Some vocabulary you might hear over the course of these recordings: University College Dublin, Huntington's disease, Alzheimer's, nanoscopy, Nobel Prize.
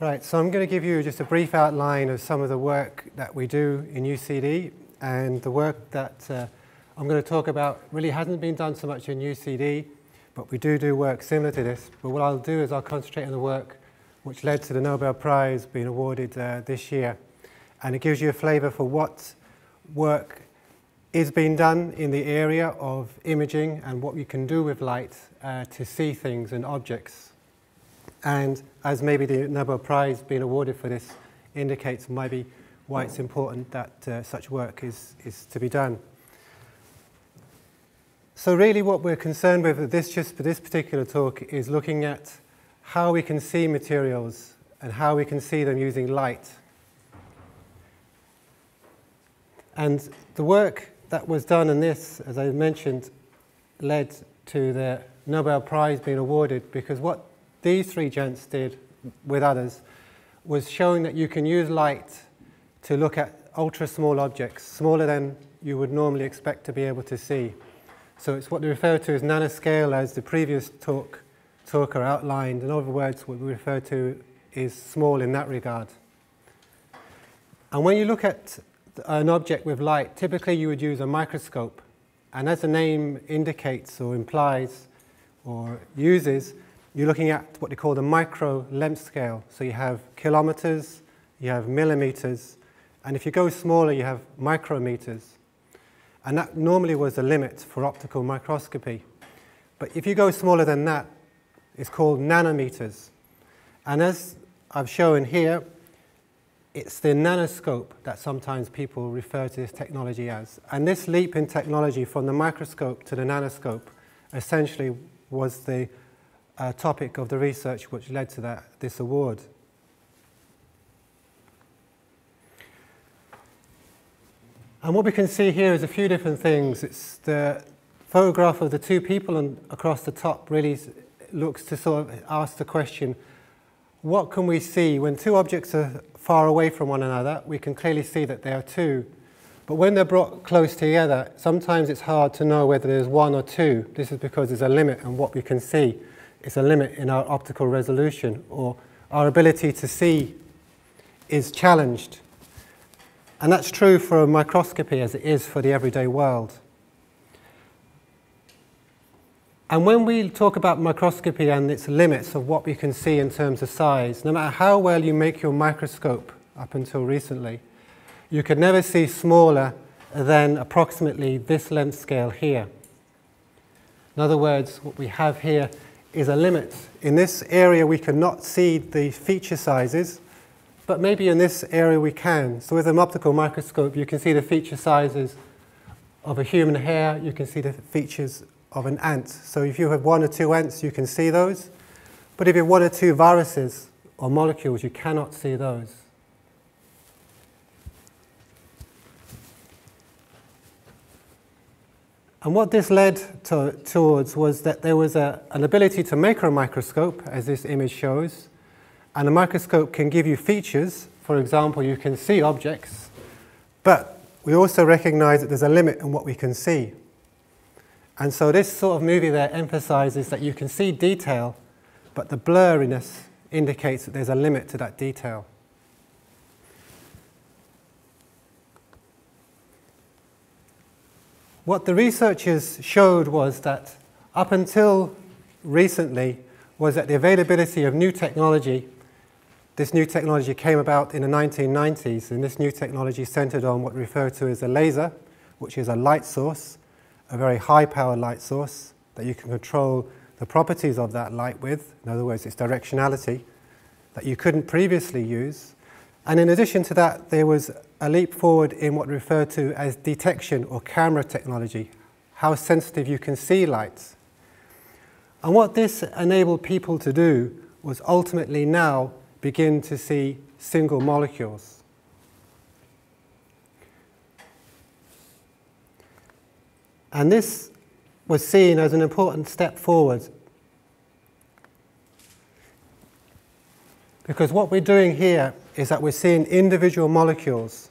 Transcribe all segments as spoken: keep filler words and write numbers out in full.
Right, so I'm going to give you just a brief outline of some of the work that we do in U C D, and the work that uh, I'm going to talk about really hasn't been done so much in U C D, but we do do work similar to this. But what I'll do is I'll concentrate on the work which led to the Nobel Prize being awarded uh, this year, and it gives you a flavour for what work is being done in the area of imaging and what you can do with light uh, to see things and objects. And as maybe the Nobel Prize being awarded for this indicates, maybe why it's important that uh, such work is, is to be done. So really what we're concerned with at this, just for this particular talk, is looking at how we can see materials and how we can see them using light. And the work that was done in this, as I mentioned, led to the Nobel Prize being awarded, because what these three gents did with others was showing that you can use light to look at ultra small objects, smaller than you would normally expect to be able to see. So it's what they refer to as nanoscale, as the previous talk talker outlined. In other words, what we refer to is small in that regard. And when you look at an object with light, typically you would use a microscope. And as the name indicates or implies or uses, you're looking at what they call the micro Lemp scale. So you have kilometers, you have millimeters, and if you go smaller, you have micrometers. And that normally was the limit for optical microscopy. But if you go smaller than that, it's called nanometers. And as I've shown here, it's the nanoscope that sometimes people refer to this technology as. And this leap in technology from the microscope to the nanoscope essentially was the uh, topic of the research which led to that, this award. And what we can see here is a few different things. It's the photograph of the two people on, across the top really looks to sort of ask the question, what can we see? When two objects are far away from one another, we can clearly see that they are two. But when they're brought close together, sometimes it's hard to know whether there's one or two. This is because there's a limit on what we can see. It's a limit in our optical resolution, or our ability to see is challenged. And that's true for microscopy as it is for the everyday world. And when we talk about microscopy and its limits of what we can see in terms of size, no matter how well you make your microscope up until recently, you could never see smaller than approximately this length scale here. In other words, what we have here is a limit. In this area we cannot see the feature sizes, but maybe in this area we can. So with an optical microscope, you can see the feature sizes of a human hair, you can see the features of an ant. So if you have one or two ants, you can see those. But if you have one or two viruses or molecules, you cannot see those. And what this led to, towards was that there was a, an ability to make a microscope, as this image shows. And a microscope can give you features. For example, you can see objects, but we also recognize that there's a limit on what we can see. And so this sort of movie there emphasizes that you can see detail, but the blurriness indicates that there's a limit to that detail. What the researchers showed was that up until recently was that the availability of new technology. This new technology came about in the nineteen nineties, and this new technology centered on what we refer to as a laser, which is a light source, a very high-powered light source that you can control the properties of that light with. In other words, its directionality that you couldn't previously use. And in addition to that, there was a leap forward in what we refer to as detection or camera technology, how sensitive you can see lights. And what this enabled people to do was ultimately now begin to see single molecules. And this was seen as an important step forward, because what we're doing here is that we're seeing individual molecules.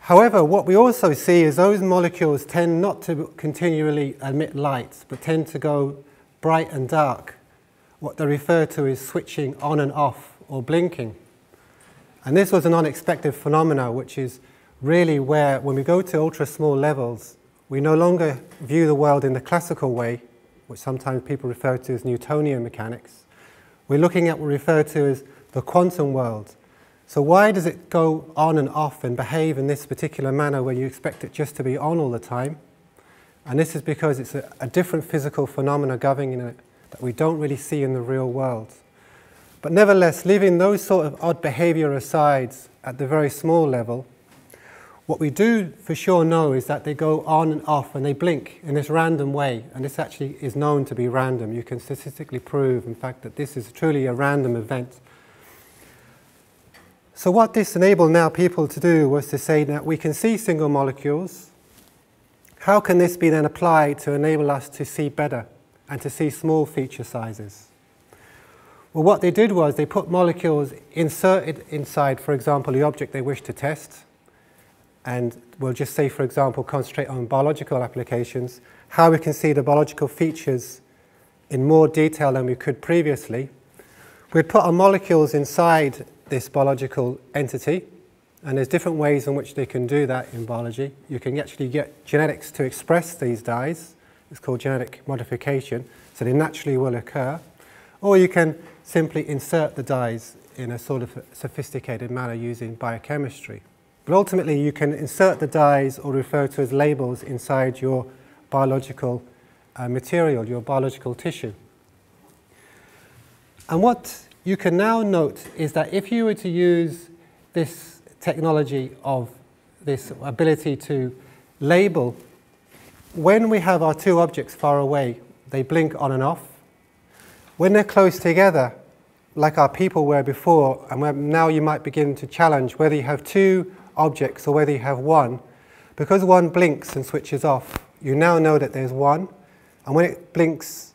However, what we also see is those molecules tend not to continually emit light, but tend to go bright and dark, what they refer to as switching on and off, or blinking. And this was an unexpected phenomena, which is really where, when we go to ultra-small levels, we no longer view the world in the classical way, which sometimes people refer to as Newtonian mechanics. We're looking at what we refer to as the quantum world. So why does it go on and off and behave in this particular manner where you expect it just to be on all the time? And this is because it's a, a different physical phenomena governing it that we don't really see in the real world. But nevertheless, leaving those sort of odd behavior aside at the very small level, what we do for sure know is that they go on and off and they blink in this random way, and this actually is known to be random. You can statistically prove, in fact, that this is truly a random event. So what this enabled now people to do was to say that we can see single molecules. How can this be then applied to enable us to see better and to see small feature sizes? Well, what they did was they put molecules inserted inside, for example, the object they wish to test. And we'll just say, for example, concentrate on biological applications, how we can see the biological features in more detail than we could previously. We'd put our molecules inside this biological entity, and there's different ways in which they can do that in biology. You can actually get genetics to express these dyes. It's called genetic modification, so they naturally will occur. Or you can simply insert the dyes in a sort of sophisticated manner using biochemistry. But ultimately, you can insert the dyes, or referred to as labels, inside your biological uh, material, your biological tissue. And what you can now note is that if you were to use this technology of this ability to label, when we have our two objects far away, they blink on and off. When they're close together, like our people were before, and now you might begin to challenge whether you have two objects or whether you have one. Because one blinks and switches off, you now know that there's one, and when it blinks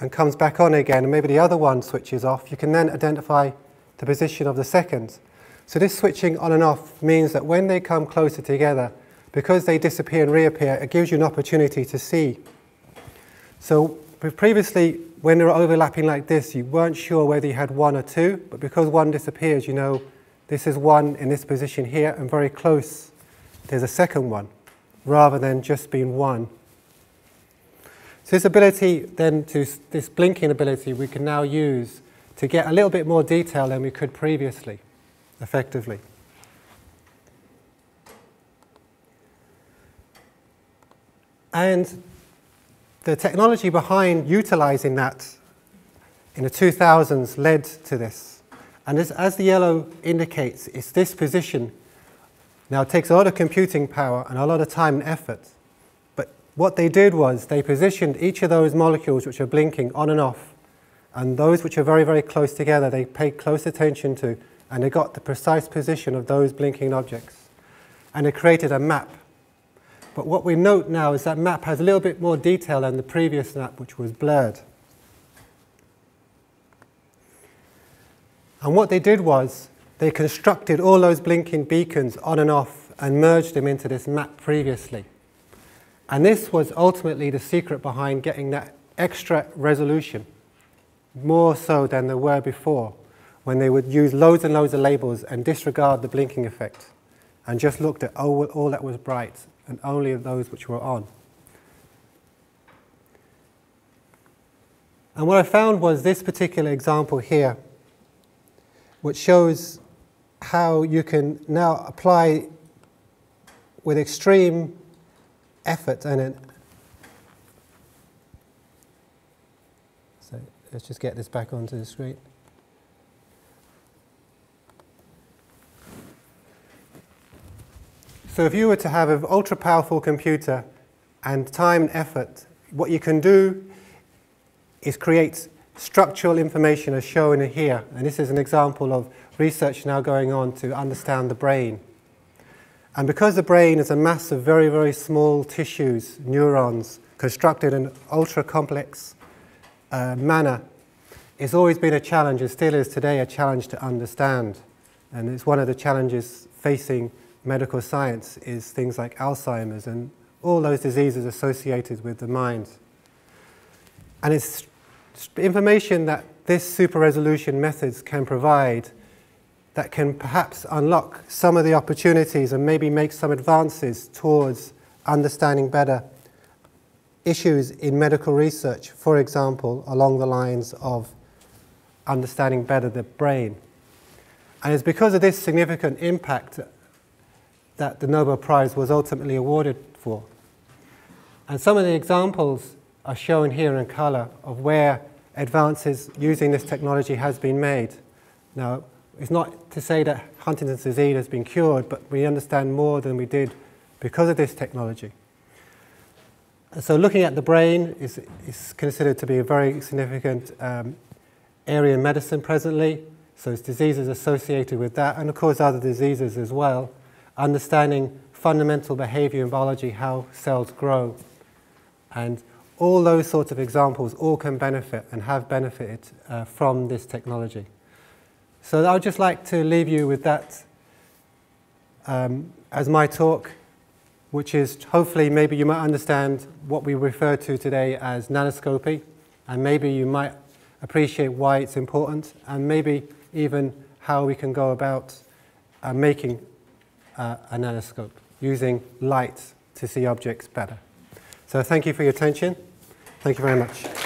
and comes back on again, and maybe the other one switches off, you can then identify the position of the second. So this switching on and off means that when they come closer together, because they disappear and reappear, it gives you an opportunity to see. So previously, when they were overlapping like this, you weren't sure whether you had one or two, but because one disappears, you know this is one in this position here, and very close there's a second one, rather than just being one. So this ability then, to this blinking ability, we can now use to get a little bit more detail than we could previously, effectively. And the technology behind utilizing that in the two thousands led to this. And this, as the yellow indicates, it's this position. Now, it takes a lot of computing power and a lot of time and effort. But what they did was they positioned each of those molecules which are blinking on and off, and those which are very, very close together, they paid close attention to, and they got the precise position of those blinking objects. And they created a map. But what we note now is that map has a little bit more detail than the previous map, which was blurred. And what they did was they constructed all those blinking beacons on and off and merged them into this map previously. And this was ultimately the secret behind getting that extra resolution, more so than there were before, when they would use loads and loads of labels and disregard the blinking effect and just looked at all, all that was bright and only those which were on. And what I found was this particular example here, which shows how you can now apply with extreme effort and an so let's just get this back onto the screen. So if you were to have an ultra powerful computer and time and effort, what you can do is create structural information as shown here, and this is an example of research now going on to understand the brain. And because the brain is a mass of very, very small tissues, neurons, constructed in an ultra-complex uh, manner, it's always been a challenge, and still is today, a challenge to understand. And it's one of the challenges facing medical science is things like Alzheimer's and all those diseases associated with the mind. And it's information that this super resolution methods can provide that can perhaps unlock some of the opportunities and maybe make some advances towards understanding better issues in medical research, for example, along the lines of understanding better the brain. And it's because of this significant impact that the Nobel Prize was ultimately awarded for. And some of the examples are shown here in color of where advances using this technology has been made. Now, it's not to say that Huntington's disease has been cured, but we understand more than we did because of this technology. And so looking at the brain is, is considered to be a very significant um, area in medicine presently. So it's diseases associated with that, and of course other diseases as well. Understanding fundamental behavior in biology, how cells grow, and all those sorts of examples all can benefit and have benefited uh, from this technology. So I would just like to leave you with that um, as my talk, which is hopefully maybe you might understand what we refer to today as nanoscopy, and maybe you might appreciate why it's important, and maybe even how we can go about uh, making uh, a nanoscope using light to see objects better. So thank you for your attention. Thank you very much.